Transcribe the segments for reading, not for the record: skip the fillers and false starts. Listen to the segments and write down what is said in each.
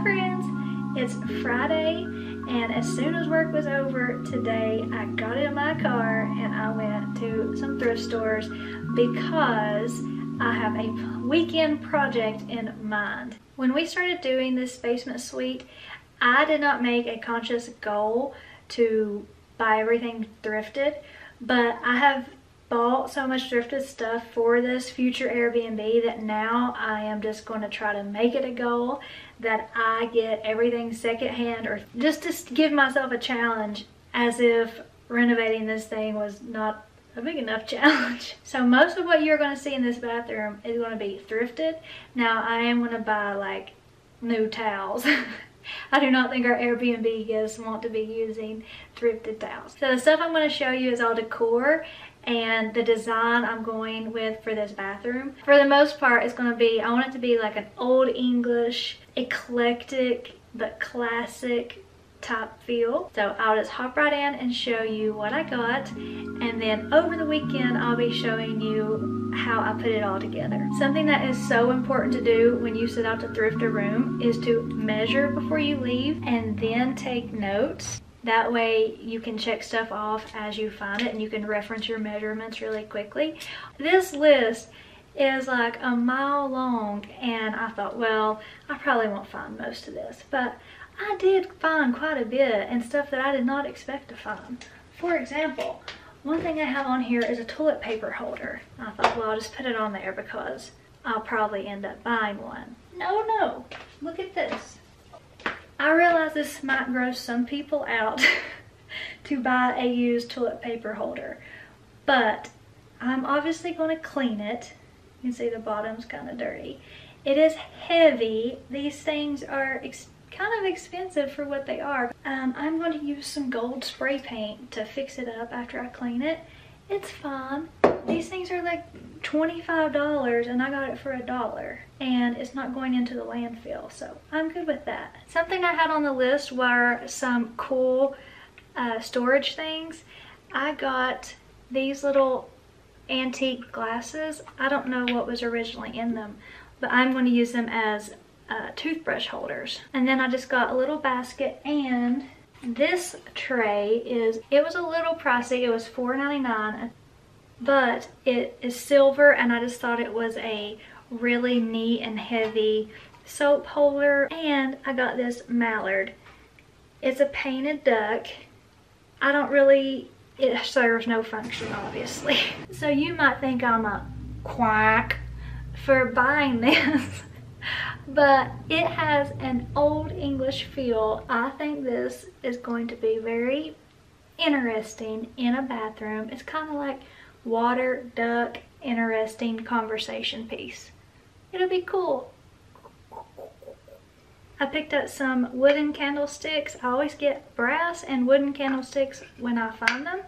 my friends, it's Friday, and as soon as work was over today, I got in my car and I went to some thrift stores because I have a weekend project in mind. When we started doing this basement suite, I did not make a conscious goal to buy everything thrifted, but I have bought so much thrifted stuff for this future Airbnb that now I am just going to try to make it a goal that I get everything secondhand, or just to give myself a challenge, as if renovating this thing was not a big enough challenge. So most of what you're going to see in this bathroom is going to be thrifted. Now I am going to buy like new towels. I do not think our Airbnb guests want to be using thrifted towels. So the stuff I'm going to show you is all decor, and the design I'm going with for this bathroom, for the most part, it's going to be, I want it to be like an old English, eclectic, but classic type feel. So I'll just hop right in and show you what I got, and then over the weekend I'll be showing you how I put it all together. Something that is so important to do when you set out to thrift a room is to measure before you leave and then take notes. That way you can check stuff off as you find it and you can reference your measurements really quickly. This list is like a mile long, and I thought, well, I probably won't find most of this, but I did find quite a bit, and stuff that I did not expect to find. For example, one thing I have on here is a toilet paper holder. I thought, well, I'll just put it on there because I'll probably end up buying one. No, look at this. I realize this might gross some people out to buy a used toilet paper holder, but I'm obviously going to clean it. You can see the bottom's kind of dirty. It is heavy. These things are kind of expensive for what they are. I'm going to use some gold spray paint to fix it up after I clean it. It's fine. These things are like $25 and I got it for $1, and it's not going into the landfill, so I'm good with that. Something I had on the list were some cool storage things. I got these little antique glasses. I don't know what was originally in them, but I'm going to use them as toothbrush holders. And then I just got a little basket, and this tray it was a little pricey. It was $4.99, but it is silver, and I just thought it was a really neat and heavy soap holder. And I got this mallard. It's a painted duck. I don't really, it serves no function, obviously. So you might think I'm a quack for buying this, but it has an old English feel. I think this is going to be very interesting in a bathroom. It's kind of like water, duck, interesting conversation piece. It'll be cool. I picked up some wooden candlesticks. I always get brass and wooden candlesticks when I find them.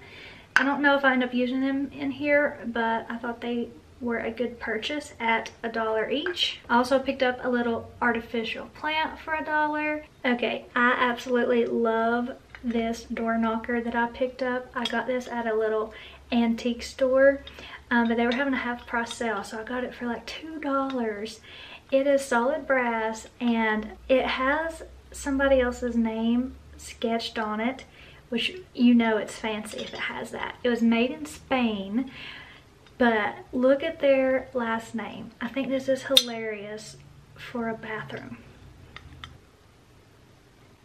I don't know if I end up using them in here, but I thought they were a good purchase at $1 each. I also picked up a little artificial plant for $1. Okay, I absolutely love this door knocker that I picked up. I got this at a little antique store, but they were having a half price sale, so I got it for like $2. It is solid brass, and it has somebody else's name sketched on it, which you know it's fancy if it has that. It was made in Spain, but look at their last name. I think this is hilarious for a bathroom.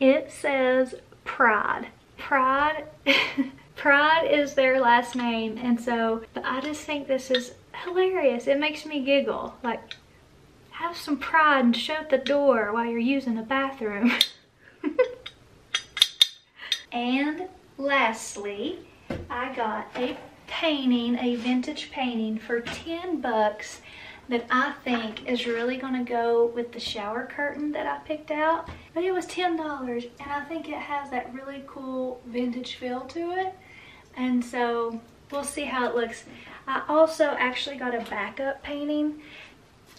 It says Pride. Pride is their last name, and so, but I just think this is hilarious. It makes me giggle. Like, have some pride and shut the door while you're using the bathroom. And lastly, I got a painting, a vintage painting for $10 that I think is really gonna go with the shower curtain that I picked out. But it was $10, and I think it has that really cool vintage feel to it, and so we'll see how it looks. I also actually got a backup painting,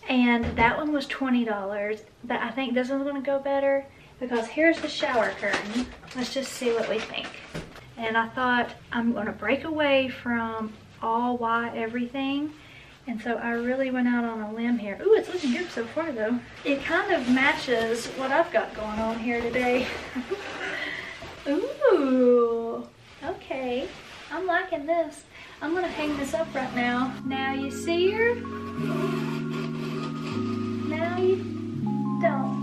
and that one was $20, but I think this one's gonna go better because here's the shower curtain. Let's just see what we think. And I thought, I'm gonna break away from all white everything And so I really went out on a limb here. Ooh, it's looking good so far though. It kind of matches what I've got going on here today. Ooh, okay. I'm liking this. I'm gonna hang this up right now. Now you see her. Now you don't.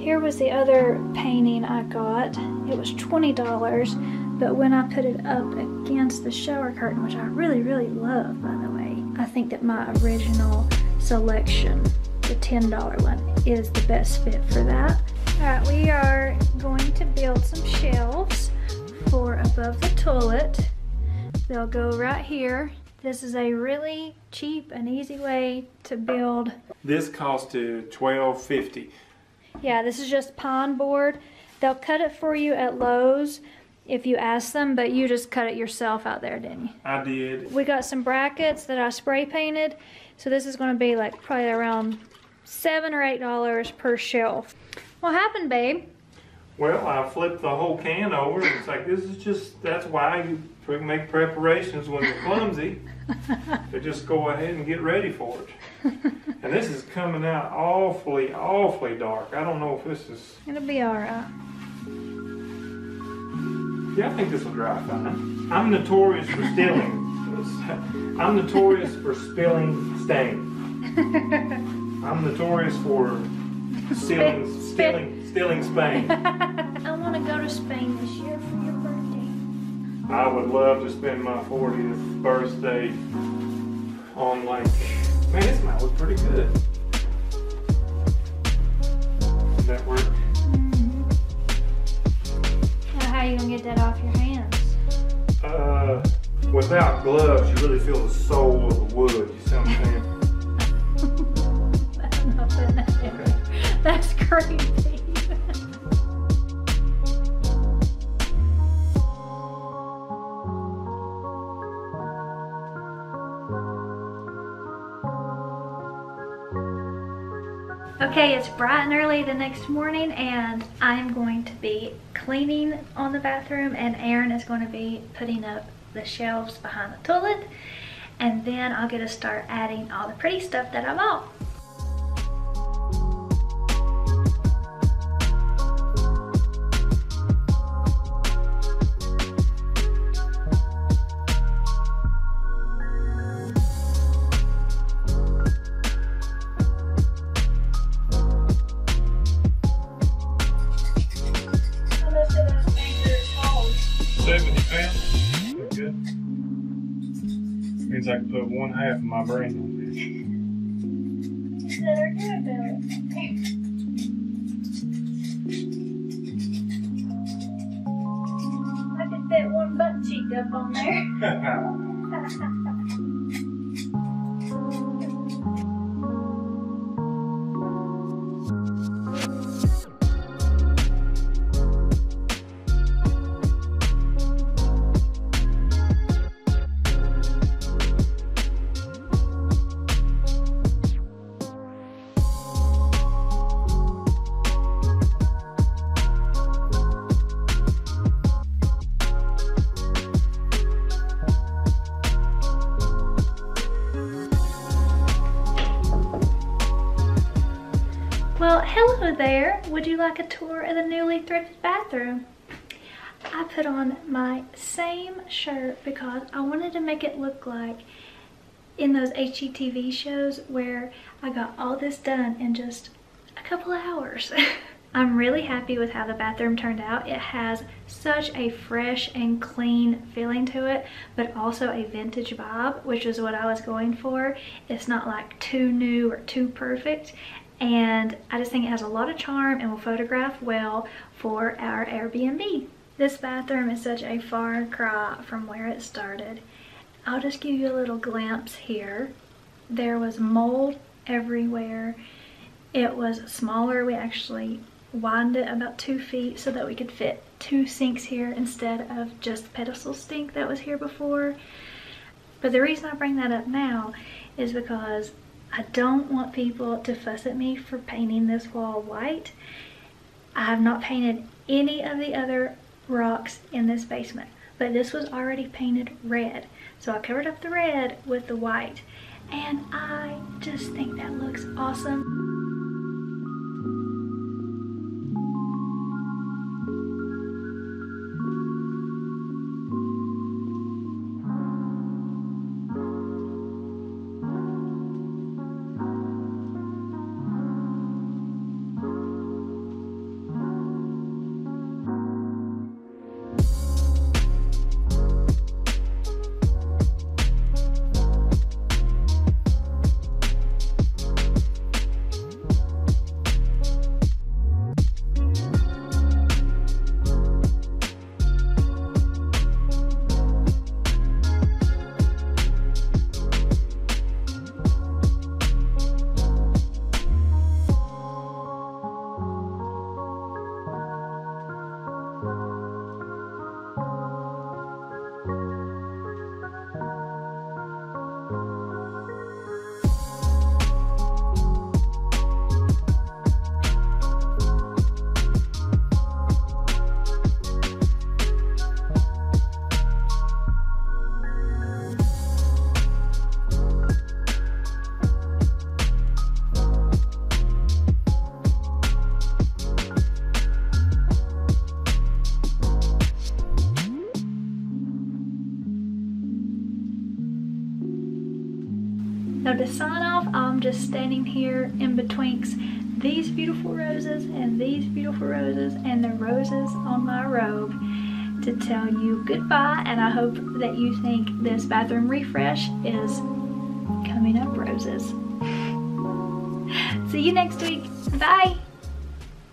Here was the other painting I got. It was $20, but when I put it up against the shower curtain, which I really, really love, by the way, I think that my original selection, the $10 one, is the best fit for that. All right, we are going to build some shelves for above the toilet. They'll go right here. This is a really cheap and easy way to build. This cost $12.50. Yeah, this is just pine board. They'll cut it for you at Lowe's if you ask them, but you just cut it yourself out there, didn't you? I did. We got some brackets that I spray painted, so this is gonna be like probably around $7 or $8 per shelf. What happened, babe? Well, I flipped the whole can over, and it's like, this is just, that's why you make preparations when you're clumsy. They just go ahead and get ready for it. And this is coming out awfully, awfully dark. I don't know if this is... It'll be all right. Yeah, I think this will dry fine. I'm notorious for stealing. I'm notorious for spilling stain. I'm notorious for stealing Spain. I want to go to Spain this year for your birthday. I would love to spend my 40th birthday on like... Man, this might look pretty good. Did that work? Mm-hmm. Now how are you going to get that off your hands? Without gloves, you really feel the soul of the wood. You see what I'm saying? I'm not putting that in. Okay. That's crazy. Okay, it's bright and early the next morning, and I'm going to be cleaning on the bathroom, and Aaron is going to be putting up the shelves behind the toilet, and then I'll get to start adding all the pretty stuff that I bought. I can put one half of my brain on this. That are good about it. I could fit one butt cheek up on there. Well, hello there. Would you like a tour of the newly thrifted bathroom? I put on my same shirt because I wanted to make it look like in those HGTV shows where I got all this done in just a couple of hours. I'm really happy with how the bathroom turned out. It has such a fresh and clean feeling to it, but also a vintage vibe, which is what I was going for. It's not like too new or too perfect. And I just think it has a lot of charm and will photograph well for our Airbnb. This bathroom is such a far cry from where it started. I'll just give you a little glimpse here. There was mold everywhere. It was smaller. We actually widened it about 2 feet so that we could fit 2 sinks here instead of just the pedestal sink that was here before. But the reason I bring that up now is because I don't want people to fuss at me for painting this wall white. I have not painted any of the other rocks in this basement, but this was already painted red, so I covered up the red with the white, and I just think that looks awesome. Now to sign off, I'm just standing here in between these beautiful roses and these beautiful roses and the roses on my robe to tell you goodbye, and I hope that you think this bathroom refresh is coming up roses. See you next week. Bye!